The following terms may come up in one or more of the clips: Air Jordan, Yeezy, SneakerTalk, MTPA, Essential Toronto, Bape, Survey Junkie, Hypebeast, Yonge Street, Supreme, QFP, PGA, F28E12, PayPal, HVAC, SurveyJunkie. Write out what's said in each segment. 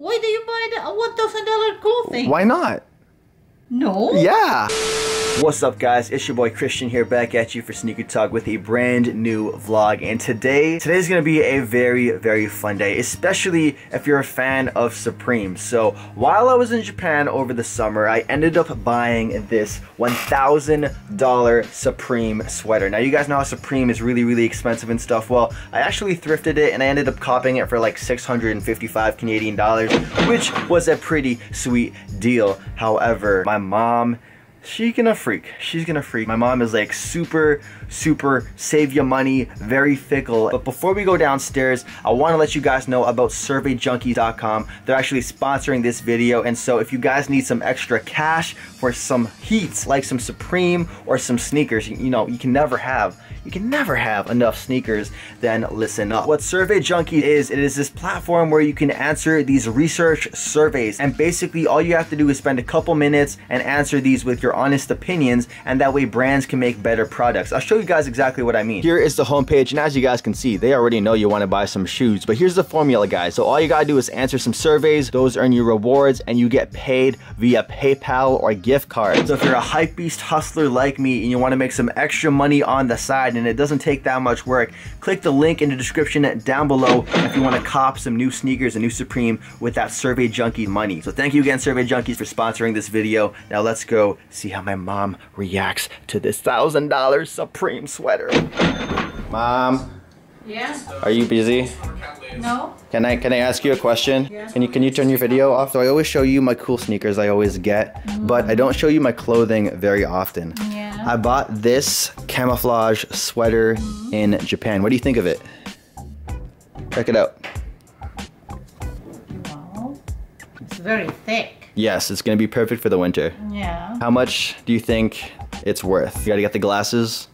Why do you buy the $1,000 clothing? Why not? No? Yeah! What's up, guys? It's your boy Christian here, back at you for Sneaker Talk with a brand new vlog. And today's gonna be a very, very fun day, especially if you're a fan of Supreme. So while I was in Japan over the summer, I ended up buying this $1,000 Supreme sweater. Now you guys know how Supreme is really expensive and stuff. Well, I actually thrifted it and I ended up copping it for like 655 Canadian dollars, which was a pretty sweet deal. However, my mom, she's gonna freak. My mom is like super save your money, very fickle. But before we go downstairs, I want to let you guys know about SurveyJunkie.com. They're actually sponsoring this video, and so if you guys need some extra cash for some heats, like some Supreme or some sneakers, you know, you can never have enough sneakers, then listen up. What SurveyJunkie is, it is this platform where you can answer these research surveys, and basically all you have to do is spend a couple minutes and answer these with your honest opinions, and that way brands can make better products. I'll show you guys exactly what I mean. Here is the homepage, and as you guys can see, they already know you want to buy some shoes, but here's the formula, guys. So all you gotta do is answer some surveys, those earn you rewards, and you get paid via PayPal or gift cards. So if you're a hypebeast hustler like me and you want to make some extra money on the side, and it doesn't take that much work, click the link in the description down below if you want to cop some new sneakers, a new Supreme, with that SurveyJunkie money. So thank you again, SurveyJunkie, for sponsoring this video. Now let's go see how my mom reacts to this $1,000 Supreme sweater. Mom? Yeah? Are you busy? No. Can I ask you a question? Yeah. Can you turn your video off? So I always show you my cool sneakers I always get, but I don't show you my clothing very often. Yeah. I bought this camouflage sweater in Japan. What do you think of it? Check it out. Wow. It's very thick. Yes, it's gonna be perfect for the winter. Yeah. How much do you think it's worth? You gotta get the glasses?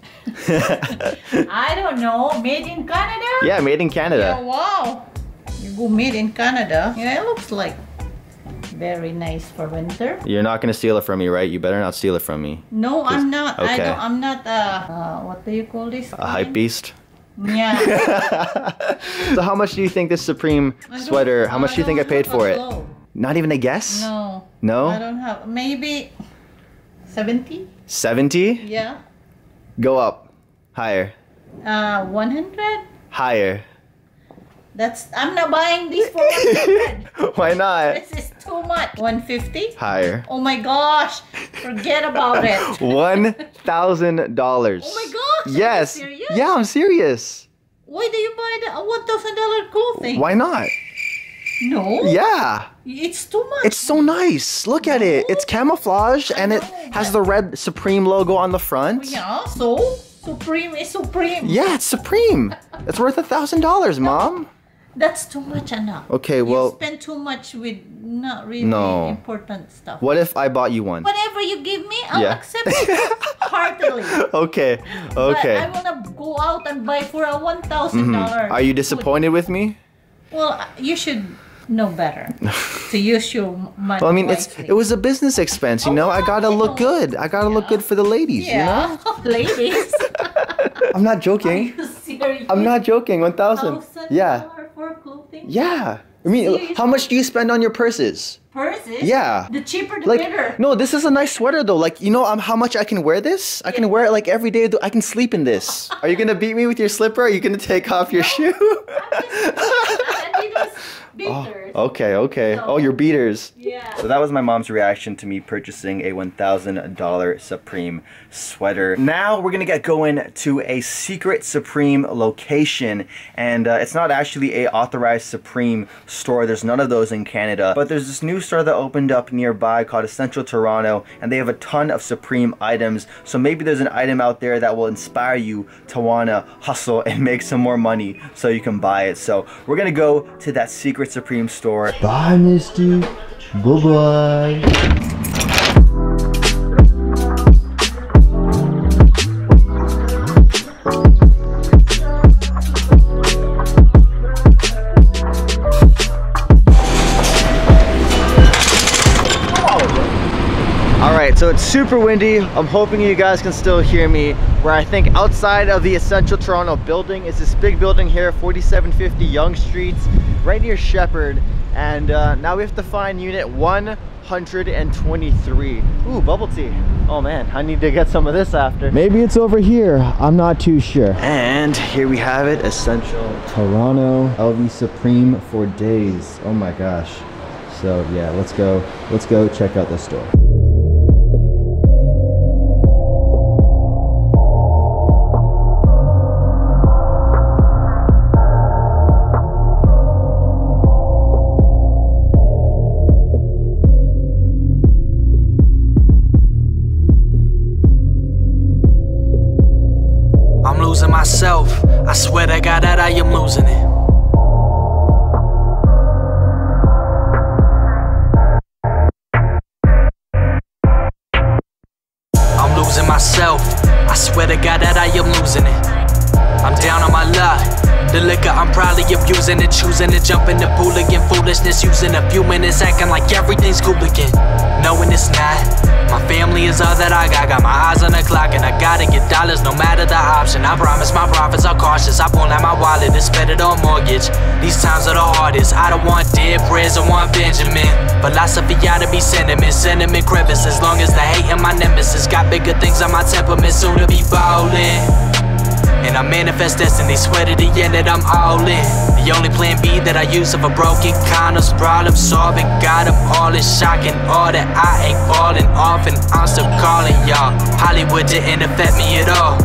I don't know. Made in Canada? Yeah, made in Canada. Yeah, wow. You go made in Canada. Yeah, it looks like very nice for winter. You're not gonna steal it from me, right? You better not steal it from me. No, I'm not. Okay. I'm not what do you call this? A hype beast? Yeah. So how much do you think this Supreme sweater, how much do you think I paid for it? Low. Not even a guess? No. No? I don't have. Maybe 70? 70? Yeah. Go up. Higher. 100? Higher. That's. I'm not buying these for 100. Why not? This is too much. 150? Higher. Oh my gosh. Forget about it. $1,000. Oh my gosh. Yes. Are you serious? Yeah, I'm serious. Why do you buy the $1,000 clothing? Why not? No? Yeah. It's too much. It's so nice. Look at it. It's camouflage and it has the red Supreme logo on the front. Yeah, so Supreme is Supreme. Yeah, it's Supreme. It's worth $1,000, Mom. That's too much, Anna. Okay, well. You spend too much with not really important stuff. What if I bought you one? Whatever you give me, I'll accept it heartily. Okay, okay. But I want to go out and buy for a $1,000. Are you disappointed with me? Well, you should know better to use your money. Well, I mean, it was a business expense, you know? I gotta look good. I gotta look good for the ladies, you know? Ladies. I'm not joking. Are you serious? I'm not joking. $1,000. Yeah. For clothing? Yeah. I mean, seriously? How much do you spend on your purses? Purses? Yeah. The cheaper, the better. No, this is a nice sweater, though. Like, you know how much I can wear this? I can wear it, like, every day. I can sleep in this. Are you going to beat me with your slipper? Are you going to take off your shoe? Beaters. Oh, okay, okay. So, oh, your beaters. Yeah. So that was my mom's reaction to me purchasing a $1,000 Supreme sweater. Now we're gonna get going to a secret Supreme location, and it's not actually a authorized Supreme store. There's none of those in Canada, but there's this new store that opened up nearby called Essential Toronto, and they have a ton of Supreme items. So maybe there's an item out there that will inspire you to wanna hustle and make some more money so you can buy it. So we're gonna go to that secret Supreme store. Bye, Misty. Bye-bye. So it's super windy. I'm hoping you guys can still hear me. Where I think outside of the Essential Toronto building is this big building here, 4750 Yonge Street, right near Shepherd. And now we have to find unit 123. Ooh, bubble tea. Oh man, I need to get some of this after. Maybe it's over here, I'm not too sure. And here we have it, Essential Toronto, LV Supreme for days. Oh my gosh. So yeah, let's go check out the store. I'm losing myself. I swear to God that I am losing it. I'm losing myself. I swear to God that I am losing it. I'm down on my luck. The liquor, I'm probably abusing it. Choosing to jump in the pool again. Foolishness, using a few minutes. Acting like everything's cool again. Knowing it's not. My family is all that I got. Got my eyes on the clock, and I gotta get dollars no matter the option. I promise my profits are cautious. I won't let my wallet is better on mortgage. These times are the hardest. I don't want dead prayers, I want Benjamin. Philosophy gotta be sentiment, sentiment crevice. As long as the hate and my nemesis got bigger things on my temperament, soon to be ballin'. And I manifest destiny, swear to the end that I'm all in. The only plan B that I use of a broken condoms. Problem solving, got them all in shock and all that I ain't falling off, and I'm still calling y'all. Hollywood didn't affect me at all.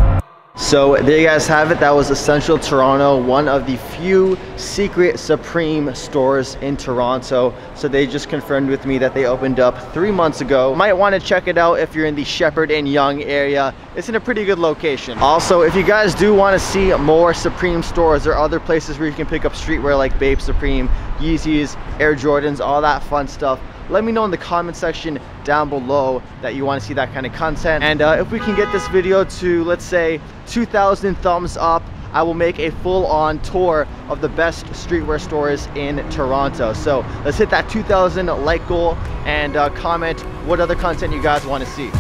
So there you guys have it. That was Essential Toronto, one of the few secret Supreme stores in Toronto. So they just confirmed with me that they opened up 3 months ago. Might want to check it out if you're in the Shepherd and Young area. It's in a pretty good location. Also, if you guys do want to see more Supreme stores or other places where you can pick up streetwear like Bape, Supreme, Yeezys, Air Jordans, all that fun stuff, let me know in the comment section down below that you want to see that kind of content. And if we can get this video to, let's say, 2,000 thumbs up, I will make a full-on tour of the best streetwear stores in Toronto. So let's hit that 2,000 like goal, and comment what other content you guys want to see.